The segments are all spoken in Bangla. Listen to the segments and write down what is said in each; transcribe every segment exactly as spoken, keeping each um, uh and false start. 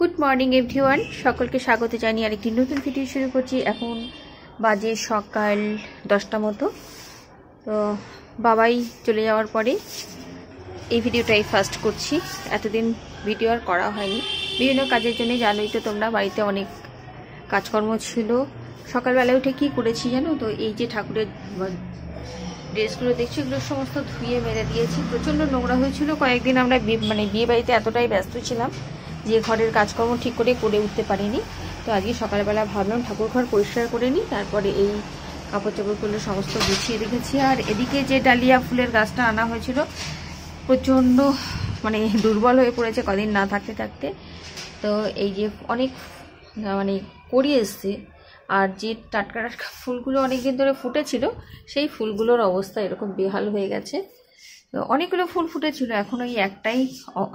गुड मर्निंग एवरीवान सकल के स्वागत जानिए आरेकटी नतून भिडियो शुरू करछि। एखन बाजे सकाल दसटा मतो। तो बाबाई चले जाওয়ার পরে এই ভিডিওটাই ফার্স্ট করছি। এতদিন ভিডিও আর করা হয়নি, বিভিন্ন কাজের জন্য জানোই তো তোমরা, বাড়িতে অনেক কাজকর্ম ছিল। সকালবেলা উঠে কি করেছি জানো তো, এই যে ঠাকুরের ড্রেসগুলো দেখছি এগুলো সমস্ত ধুয়ে মেরে দিয়েছি। প্রচণ্ড নোংরা হয়েছিল। কয়েকদিন আমরা মানে বিয়ে বাড়িতে এতটাই ব্যস্ত ছিলাম যে ঘরের কাজকর্ম ঠিক করে করে উঠতে পারিনি। তো আজকে সকালবেলা ভাবলাম ঠাকুর ঘর পরিষ্কার করে নিই, তারপরে এই কাপড় চাপড়গুলো সমস্ত গুছিয়ে রেখেছি। আর এদিকে যে ডালিয়া ফুলের গাছটা আনা হয়েছিল প্রচণ্ড মানে দুর্বল হয়ে পড়েছে কদিন না থাকতে থাকতে। তো এই যে অনেক মানে কড়ি এসছে, আর যে টাটকা টাটকা ফুলগুলো অনেকদিন ধরে ফুটেছিল সেই ফুলগুলোর অবস্থা এরকম বেহাল হয়ে গেছে। তো অনেকগুলো ফুল ফুটেছিল, এখন ওই একটাই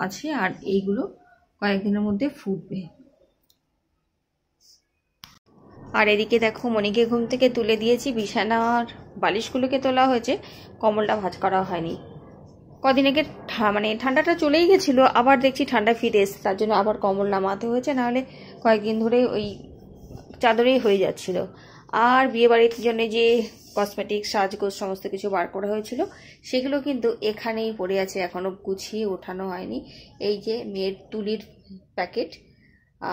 আছে, আর এইগুলো কয়েকদিনের মধ্যে ফুটবে। আর এদিকে দেখো মনিকে ঘুম থেকে তুলে দিয়েছি, বিছানার বালিশগুলোকে তোলা হয়েছে, কম্বলটা ভাঁজ করা হয়নি। কদিন আগে মানে ঠান্ডাটা চলেই গেছিলো, আবার দেখছি ঠান্ডা ফিরে এসছে, তার জন্য আবার কম্বল নামাতে হয়েছে, নাহলে কয়েকদিন ধরে ওই চাদরেই হয়ে যাচ্ছিল। আর বিয়েবাড়ির জন্য যে কসমেটিক সাজগোজ সমস্ত কিছু বার করা হয়েছিল সেগুলো কিন্তু এখানেই পড়ে আছে, এখনও গুছিয়ে ওঠানো হয়নি। এই যে মেয়ের তুলির প্যাকেট,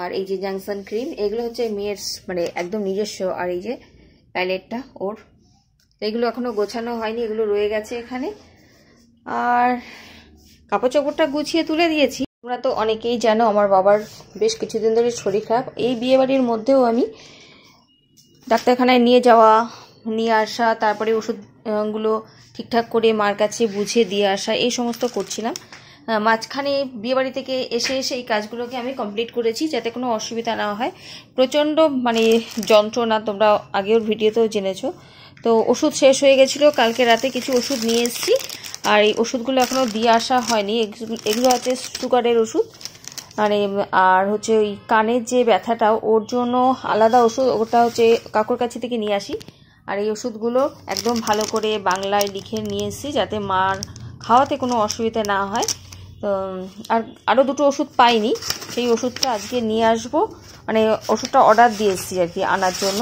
আর এই যে জাংশন ক্রিম, এগুলো হচ্ছে মেয়ের মানে একদম নিজস্ব। আর এই যে প্যালেটটা ওর, এগুলো এখনও গোছানো হয়নি, এগুলো রয়ে গেছে এখানে। আর কাপড় চোপড়টা গুছিয়ে তুলে দিয়েছি। তোমরা তো অনেকেই জানো আমার বাবার বেশ কিছুদিন ধরে শরীর খারাপ। এই বিয়েবাড়ির মধ্যেও আমি ডাক্তারখানায় নিয়ে যাওয়া, নিয়ে আসা, তারপরে ওষুধগুলো ঠিকঠাক করে মার কাছে বুঝে দিয়ে আসা, এই সমস্ত করছিলাম। মাঝখানে বিয়েবাড়ি থেকে এসে এসে এই কাজগুলোকে আমি কমপ্লিট করেছি যাতে কোনো অসুবিধা না হয়। প্রচণ্ড মানে যন্ত্রণা, তোমরা আগের ভিডিওতেও জেনেছো। তো ওষুধ শেষ হয়ে গেছিলো, কালকে রাতে কিছু ওষুধ নিয়ে এসেছি, আর এই ওষুধগুলো এখনও দিয়ে আসা হয়নি। এগুলো হচ্ছে সুগারের ওষুধ, মানে আর হচ্ছে ওই কানের যে ব্যথাটা ওর জন্য আলাদা ওষুধ, ওটা হচ্ছে কাকুর কাছে থেকে নিয়ে আসি। আর এই ওষুধগুলো একদম ভালো করে বাংলায় লিখে নিয়ে এসেছি যাতে মার খাওয়াতে কোনো অসুবিধা না হয়। তো আর আরও দুটো ওষুধ পাইনি, সেই ওষুধটা আজকে নিয়ে আসবো, মানে ওষুধটা অর্ডার দিয়ে এসেছি আর কি আনার জন্য।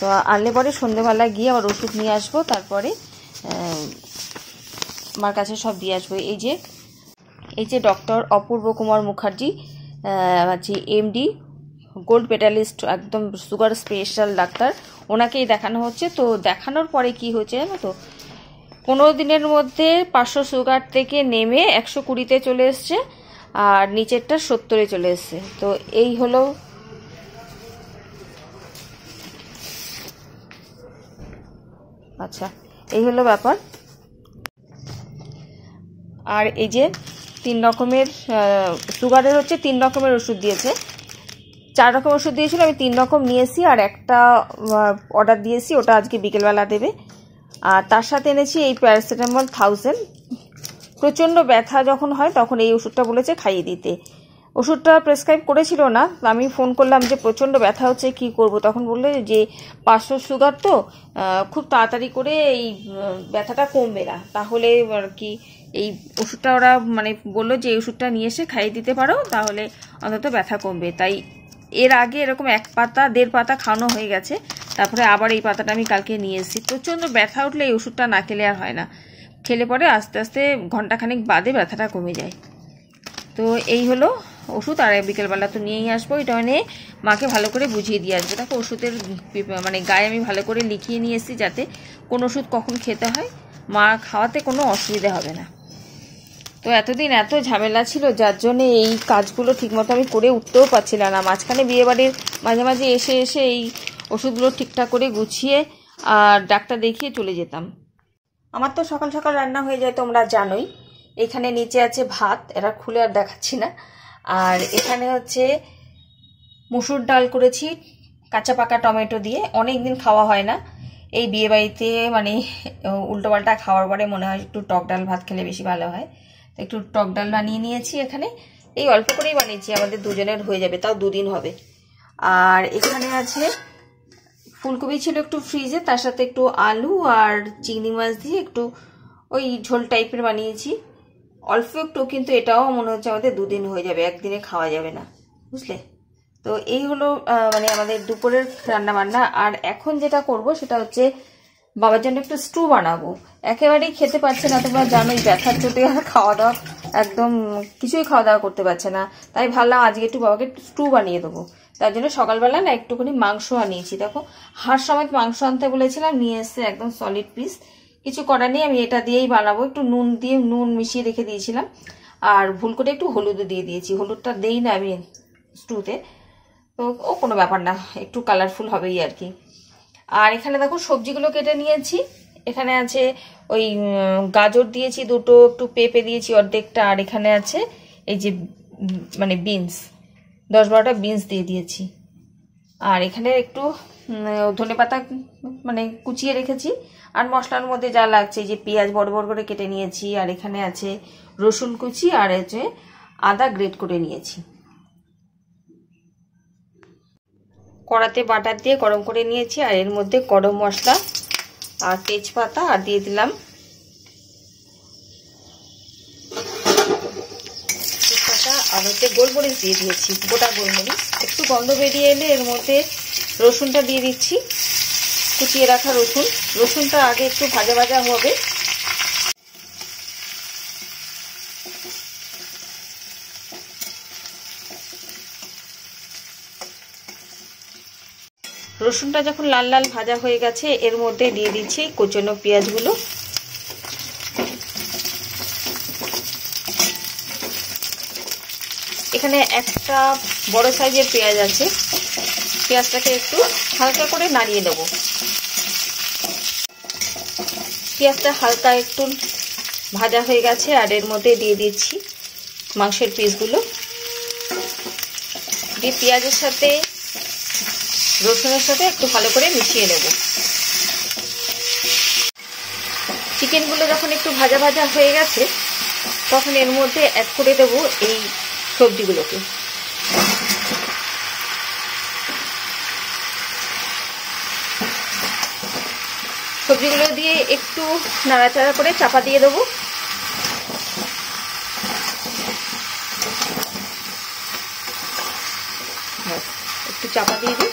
তো আনলে পরে সন্ধেবেলা গিয়ে আবার ওষুধ নিয়ে আসবো, তারপরে মার কাছে সব দিয়ে আসবো। এই যে এই যে ডক্টর অপূর্ব কুমার মুখার্জি আছে এমডি, গোল্ড মেডালিস্ট, একদম সুগার স্পেশাল ডাক্তার, ওনাকেই দেখানো হচ্ছে। তো দেখানোর পরে কি হয়েছে জানো তো, পনেরো দিনের মধ্যে পাঁচশো সুগার থেকে নেমে একশো কুড়িতে চলে এসছে, আর নিচেরটা সত্তরে চলে এসছে। তো এই হলো আচ্ছা এই হলো ব্যাপার। আর এই যে তিন রকমের সুগারের হচ্ছে তিন রকমের ওষুধ দিয়েছে, চার রকম ওষুধ দিয়েছিল, আমি তিন রকম নিয়েছি, আর একটা অর্ডার দিয়েছি, ওটা আজকে বিকেলবেলা দেবে। আর তার সাথে এনেছি এই প্যারাসিটামল থাউজেন্ড, প্রচণ্ড ব্যথা যখন হয় তখন এই ওষুধটা বলেছে খাইয়ে দিতে। ওষুধটা প্রেসক্রাইব করেছিল না, আমি ফোন করলাম যে প্রচণ্ড ব্যথা হচ্ছে কি করব, তখন বললে যে পাঁচশো সুগার তো খুব তাড়াতাড়ি করে এই ব্যথাটা কমবে না, তাহলে আর কি এই ওষুধটা ওরা মানে বললো যে এই ওষুধটা নিয়ে এসে খাইয়ে দিতে পারো, তাহলে অন্তত ব্যথা কমবে। তাই এর আগে এরকম এক পাতা দেড় পাতা খাওয়ানো হয়ে গেছে, তারপরে আবার এই পাতাটা আমি কালকে নিয়ে এসেছি। প্রচণ্ড ব্যথা উঠলে এই ওষুধটা না খেলে আর হয় না, খেলে পরে আস্তে আস্তে ঘন্টাখানেক বাদে ব্যথাটা কমে যায়। তো এই হলো ওষুধ, আর বিকেলবেলা তো নিয়েই আসবো, এটা মানে মাকে ভালো করে বুঝিয়ে দিয়ে আসবো। তাকে ওষুধের মানে গায়ে আমি ভালো করে লিখিয়ে নিয়ে এসেছি যাতে কোন ওষুধ কখন খেতে হয়, মা খাওয়াতে কোনো অসুবিধা হবে না। তো এতদিন এত ঝামেলা ছিল যার জন্যে এই কাজগুলো ঠিকমতো আমি করে উঠতেও পারছিলাম না। মাঝখানে বিয়েবাড়ির মাঝে মাঝে এসে এসে এই ওষুধগুলো ঠিকঠাক করে গুছিয়ে আর ডাক্তার দেখিয়ে চলে যেতাম। আমার তো সকাল সকাল রান্না হয়ে যায়, তোমরা জানোই। এখানে নিচে আছে ভাত, এরা খুলে আর দেখাচ্ছি না। আর এখানে হচ্ছে মুসুর ডাল করেছি কাঁচা পাকা টমেটো দিয়ে, অনেক দিন খাওয়া হয় না। এই বিয়েবাড়িতে মানে উল্টোপাল্টা খাওয়ার পরে মনে হয় একটু টক ডাল ভাত খেলে বেশি ভালো হয়, তো একটু টক ডাল বানিয়ে নিয়েছি। এখানে এই অল্প করেই বানিয়েছি, আমাদের দুজনের হয়ে যাবে, তাও দুদিন হবে। আর এখানে আছে ফুলকপি ছিল একটু ফ্রিজে, তার সাথে একটু আলু আর চিংড়ি মাছ দিয়ে একটু ওই ঝোল টাইপের বানিয়েছি অল্প একটু, কিন্তু এটাও মনে হচ্ছে আমাদের দুদিন হয়ে যাবে, একদিনে খাওয়া যাবে না। बुझले तो यही हलो मैं दोपुर रान्ना बान्ना और एखन जेटा करब सेटा होच्छे बाबार जन्य एकटु स्टू बनाबो एकेबारेई खेते पारछे ना तोमरा जानोई ब्याथार चोटे आर खावा दावा एकदम किछुई खावा दावा करते पारछे ना ताई भाबलाम आजके एकटु बाबाके स्टू बानिये देबो तार जन्य सकालबेला ना एकटुखानि मांस आनियेछि देखो हाड़ समेत मांस आनते बोलेछिलाम निये एसे एकदम सलिड पिस किछु करा नेई आमि एटा दियेई बानाबो एकटु नुन दिये नुन मिशिये रेखे दियेछिलाम आर भुल करे एकटु हलुदो दिये दियेछि हलुदटा देई ना आमि स्टुते तो ओ कोनो ब्यापार ना एकटु कालारफुल हबेई आर कि और एखाने देखो सब्जीगुलो केटे नियेछि एखाने आछे ओई गाजर दियेछि दुटो एकटु पेपे दियेछि अर्धेकटा और एखाने आछे एई जे माने बीन्स दस बारोटा बीन्स दिये दियेछि और एखाने एकटु धने पाता माने कुचिये रेखेछि और मशलार मध्य जा लागछे जे पेंयाज बड़ बड़ करे केटे नियेछि और एखाने आछे रसुन कुचि और एई आदा ग्रेट करे नियेछि कड़ाते बाटार दिए गरम कर नहीं मध्य गरम मसला और तेजपाता और दिए दिलाम तेजपाता और मध्य गोलमरिच दिए दिए गोटा गोलमरिच एक गंध बेरिए एर मध्य रसुनटा दिए दीची कुचिए रखा रसुन रसुनटा आगे एक भाजा भाजा हो रसुनटा जखन लाल लाल भाजा हो गेছে एर मध्य दिए दीची कोचनो पेঁয়াজগুলো এখানে একটা বড় সাইজের পেঁয়াজ আছে পেঁয়াজটাকে একটু হালকা করে নাড়িয়ে দেব পেঁয়াজটা হালকা একটু ভাজা হয়ে গেছে আর এর মধ্যে দিয়ে দিচ্ছি মাংসের পিসগুলো দিয়ে পেঁয়াজের সাথে रसुनर साथे एकटु भालो करे मिशिए नेब चिकेनगुलो जखन एकटु भाजा भाजा हये गेছে तखन एर मধ্যে অ্যাড করে দেব এই সবজিগুলোকে সবজিগুলো দিয়ে একটু নাড়াচাড়া করে চাপা দিয়ে দেব একটু চাপা দিয়ে দিই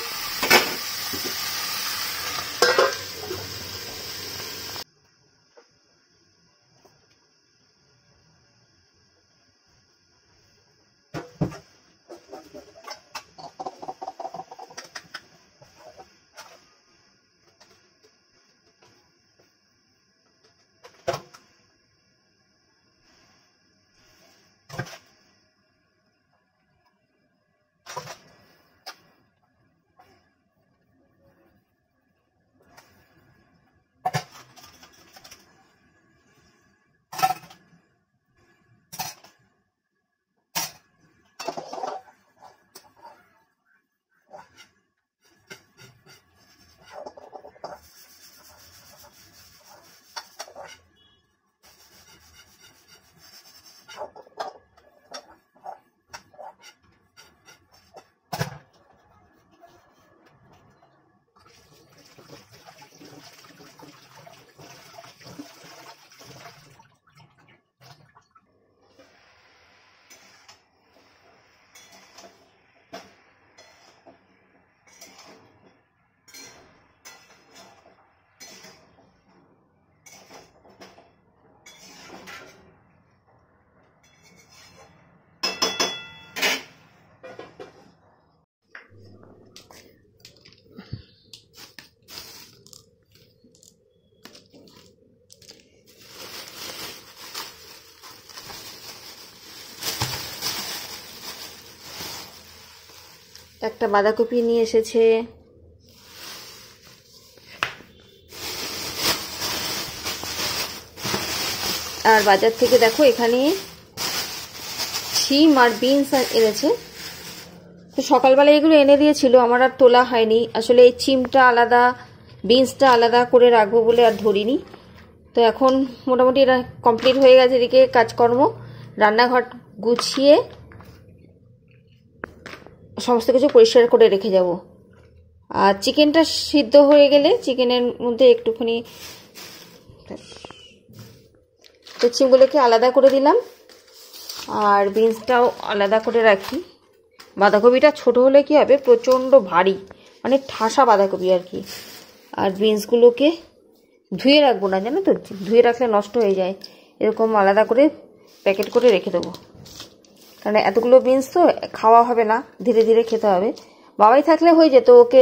एक बाधाकपि निये एसेछे और बाजार थेके देखो एखाने शिम और बीन्स एनेछे तो सकाल बेला एगुलो एने दियेछिलो आमार आर तोला हयनि आसले शिमटा आलादा बीन्सटा आलादा करे राखबो बोले आर धरिनि तो एखन मोटामुटी एटा कमप्लिट हये गेছে এদিকে কাজকর্ম রান্নাঘর গুছিয়ে समस्त किछु परिष्कार करे रेखे जाब आर चिकेनटा सिद्ध हये गेले चिकेनेर मध्य एकटुखानि चिमगुलोके आलादा करे दिलाम और बीन्सटाओ आलादा करे राखी বাঁধাকপিটা ছোটো হলে কী হবে, প্রচণ্ড ভারী মানে ঠাসা বাঁধাকপি আর কি। আর বিনসগুলোকে ধুয়ে রাখবো না জানো তো, ধুয়ে রাখলে নষ্ট হয়ে যায়, এরকম আলাদা করে প্যাকেট করে রেখে দেবো, কারণ এতগুলো বিনস তো খাওয়া হবে না, ধীরে ধীরে খেতে হবে। বাবাই থাকলে হয়ে যেত, ওকে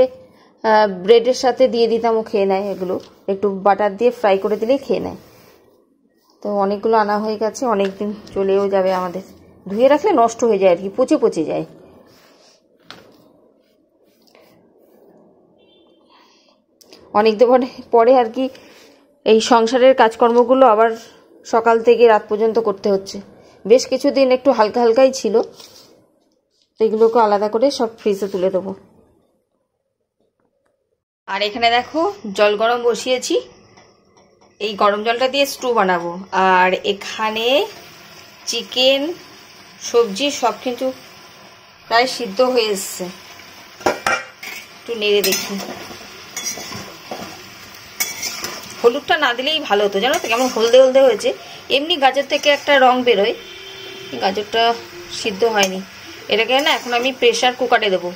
ব্রেডের সাথে দিয়ে দিতাম, ও খেয়ে নেয়, এগুলো একটু বাটার দিয়ে ফ্রাই করে দিলেই খেয়ে নেয়। তো অনেকগুলো আনা হয়ে গেছে, অনেক দিন চলেও যাবে আমাদের, ধুয়ে রাখলে নষ্ট হয়ে যায় আর কি, পচে পচে যায়। অনেক দিন পরে আর কি এই সংসারের কাজকর্মগুলো আবার সকাল থেকে রাত পর্যন্ত করতে হচ্ছে। বেশ কিছুদিন একটু হালকা হালকাই ছিল, এগুলোকে আলাদা করে সব ফ্রিজে তুলে দেবো। আর এখানে দেখো জল গরম বসিয়েছি, এই গরম জলটা দিয়ে স্টু বানাবো। আর এখানে চিকেন সবজি সব কিন্তু প্রায় সিদ্ধ হয়ে এসছে, একটু নেড়ে দেখি। হলুদটা না দিলেই ভালো হতো জানো তো, কেমন হলদে হলদে হয়েছে, এমনি গাজর থেকে একটা রং বেরোয়, গাজরটা সিদ্ধ হয়নি। এটাকে না এখন আমি প্রেশার কুকারে দেবো,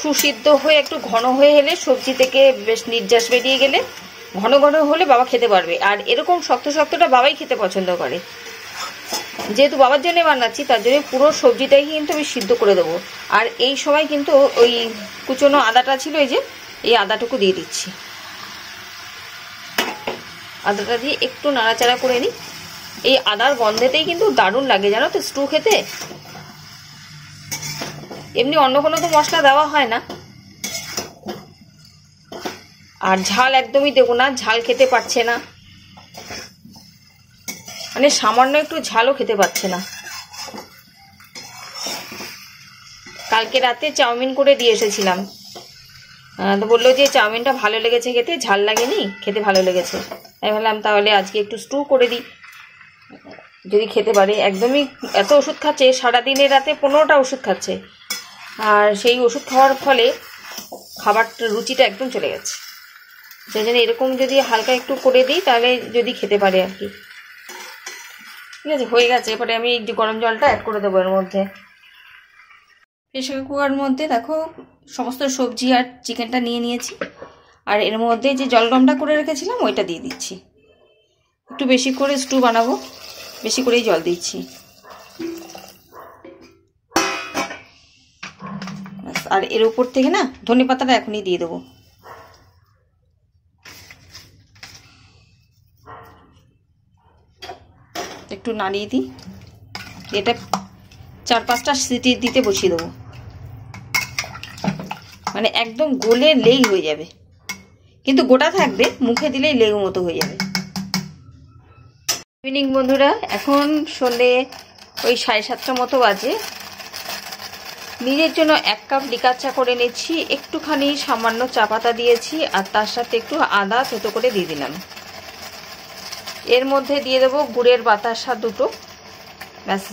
সুসিদ্ধ হয়ে একটু ঘন হয়ে এলে, সবজি থেকে বেশ নির্যাস বেরিয়ে গেলে, ঘন ঘন হলে বাবা খেতে পারবে। আর এরকম শক্ত শক্তটা বাবাই খেতে পছন্দ করে, যেহেতু বাবার জন্য বানাচ্ছি তার জন্য পুরো সবজিটাই কিন্তু আমি সিদ্ধ করে দেবো। আর এই সময় কিন্তু ওই কুচনো আদাটা ছিল, এই যে এই আদাটুকু দিয়ে দিচ্ছি, আদাটা দিয়ে একটু নাড়াচাড়া করে নিই। এই আদার গন্ধেতেই কিন্তু দারুণ লাগে জানো তো স্টু খেতে, এমনি অন্য কোনো তো মশলা দেওয়া হয় না। আর ঝাল একদমই দেবো না, ঝাল খেতে পারছে না, মানে সামান্য একটু ঝালও খেতে পারছে না। কালকে রাতে চাউমিন করে দিয়ে এসেছিলাম, তো বললো যে চাউমিনটা ভালো লেগেছে খেতে, ঝাল লাগেনি, খেতে ভালো লেগেছে। আমি ভাবলাম তাহলে আজকে একটু স্টু করে দিই, যদি খেতে পারে। একদমই এত ওষুধ খাচ্ছে, সারাদিনে রাতে পনেরোটা ওষুধ খাচ্ছে, আর সেই ওষুধ খাওয়ার ফলে খাবারটার রুচিটা একদম চলে গেছে। সেই জন্য এরকম যদি হালকা একটু করে দিই তাহলে যদি খেতে পারে আর কি। ঠিক আছে, হয়ে গেছে। এরপরে আমি একটু গরম জলটা অ্যাড করে দেবো এর মধ্যে। প্রেশার কুকারের মধ্যে দেখো সমস্ত সবজি আর চিকেনটা নিয়ে নিয়েছি, আর এর মধ্যে যে জল গরমটা করে রেখেছিলাম ওইটা দিয়ে দিচ্ছি। একটু বেশি করে স্টু বানাবো, বেশি করেই জল দিচ্ছি। আর এর উপর থেকে না ধনে পাতাটা এখনই দিয়ে দেবো, একটু নাড়িয়ে দিই। এটা চার পাঁচটা সিটি দিতে বসিয়ে দেবো, মানে একদম গোলে লেই হয়ে যাবে, কিন্তু গোটা থাকবে, মুখে দিলেই লেউ মতো হয়ে যাবে। ইভিনিং বন্ধুরা, এখন সন্ধে ওই সাড়ে সাতটা মতো বাজে। নিজের জন্য এক কাপ লিকার চা করে নিচ্ছি, একটুখানি সামান্য চা পাতা দিয়েছি, আর তার সাথে একটু আদা থেঁতো করে দিয়ে দিলাম। এর মধ্যে দিয়ে দেবো গুড়ের বাতাসা দুটো, ব্যাস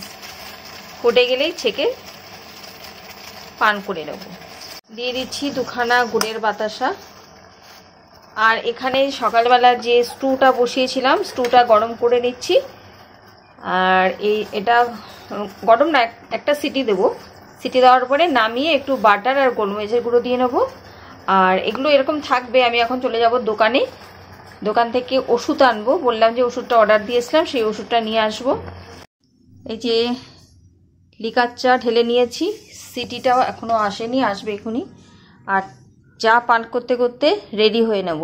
ফুটে গেলেই ছেঁকে পান করে নেব। দিয়ে দিচ্ছি দুখানা গুড়ের বাতাসা। আর এখানে সকালবেলা যে স্টুটা বসিয়েছিলাম স্টুটা গরম করে নিচ্ছি, আর এই এটা গরম না, একটা সিটি দেবো, সিটি দেওয়ার পরে নামিয়ে একটু বাটার আর গোলমরিচের গুঁড়ো দিয়ে নেবো। আর এগুলো এরকম থাকবে। আমি এখন চলে যাব দোকানে, দোকান থেকে ওষুধ আনবো, বললাম যে ওষুধটা অর্ডার দিয়েছিলাম সেই ওষুধটা নিয়ে আসবো। এই যে লিকার চা ঢেলে নিয়েছি, সিটিটাও এখনও আসেনি, আসবে এখনই। আর চা পান করতে করতে রেডি হয়ে নেব,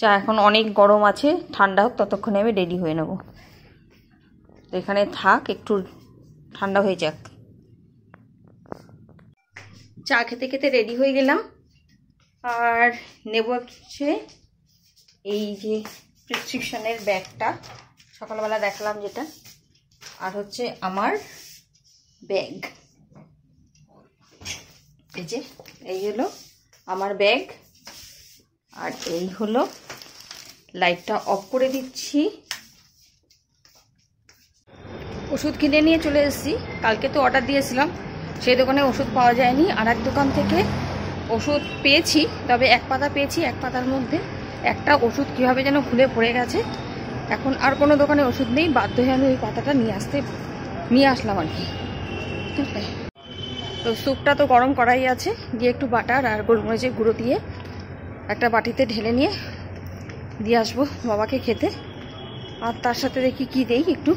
চা এখন অনেক গরম আছে, ঠান্ডা হোক ততক্ষণে আমি রেডি হয়ে নেব। এখানে থাক, একটু ঠান্ডা হয়ে যাক। চা খেতে খেতে রেডি হয়ে গেলাম। আর নেব হচ্ছে এই যে প্রেসক্রিপশনের ব্যাগটা, সকালবেলা দেখলাম যেটা, আর হচ্ছে আমার ব্যাগ, এই যে এই হলো আমার ব্যাগ। আর এই হলো, লাইটটা অফ করে দিচ্ছি। ওষুধ কিনে নিয়ে চলে এসেছি, কালকে তো অর্ডার দিয়েছিলাম, সেই দোকানে ওষুধ পাওয়া যায়নি, আর এক দোকান থেকে ওষুধ পেয়েছি, তবে এক পাতা পেয়েছি, এক পাতার মধ্যে একটা ওষুধ কীভাবে যেন খুলে পড়ে গেছে। এখন আর কোনো দোকানে ওষুধ নেই, বাধ্য হয়ে আমি ওই পাতাটা নিয়ে আসতে নিয়ে আসলাম আর কি। तो सूपटा तो गरम कड़ाई आछे दिए एकटु बाटार और गोलमरिचेर गुड़ो दिए एकटा बाटीते ढेले निये दिए आसबो बाबाके खेते। और तार साथे देखी कि देई एकटु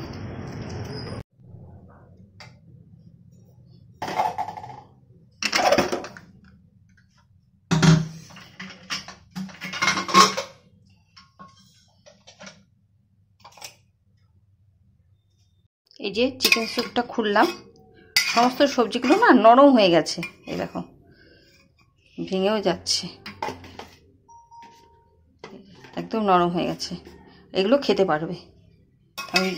ये चिकेन सूपटा खुल्लाम समस्त सब्जीगुलो ना नरम हो गेছে এই দেখো ভেঙেও যাচ্ছে একদম নরম হয়ে গেছে এগুলো খেতে পারবে। আমি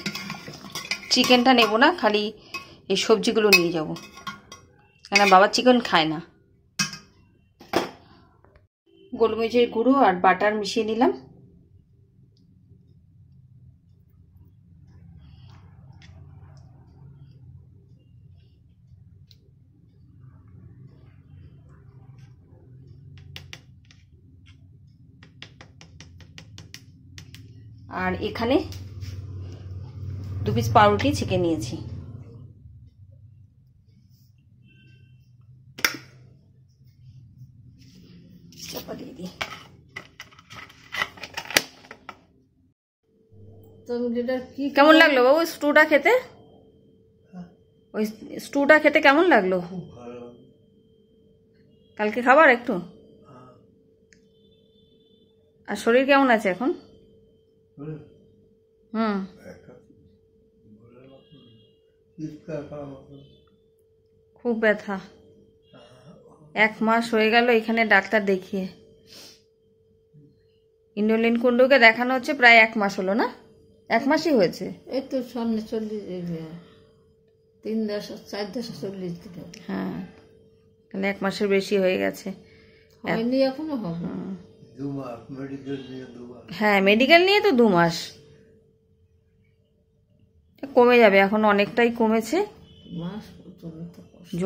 চিকেনটা নেব না খালি এই সবজিগুলো নিয়ে যাব কারণ বাবা চিকেন খায় না। গোলমরিচের গুঁড়ো আর বাটার মিশিয়ে নিলাম। और एखाने दो पिस पाउरुटी छेके नियेछि केमन लागलो बाबू स्टूटा खेते ओई स्टूटा खेते केमन लागलो कालके खाबार एकटु आर शरीर केमन आछे एखन खूब ব্যথা एक मास हो गेल एखाने डाक्तार देखिए इंडोलिन कुंडुके देखानो होच्छे प्राय एक मास हलो ना एक मास ही होयेछे एई तो सामने चल्लिस तीन दश चार दश चल्लिस हाँ ताहले एक मासेर बेशी होये गेछे होयनि एखोनो होबे हाँ मेडिकल नहीं तो दो मास कमे जाबे एखन अनेकटाई कमेछे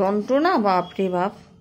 यंत्रणा बाप रे बाप।